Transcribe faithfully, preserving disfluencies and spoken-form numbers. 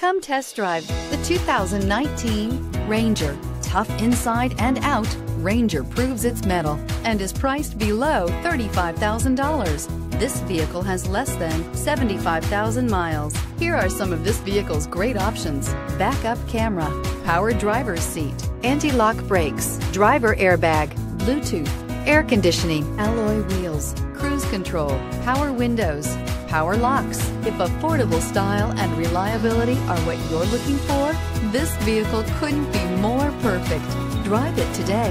Come test drive the two thousand nineteen Ranger. Tough inside and out, Ranger proves its mettle and is priced below thirty-five thousand dollars. This vehicle has less than seventy-five thousand miles. Here are some of this vehicle's great options: backup camera, power driver's seat, anti-lock brakes, driver airbag, Bluetooth, air conditioning, alloy wheels, cruise control, power windows, power locks. If affordable style and reliability are what you're looking for, this vehicle couldn't be more perfect. Drive it today.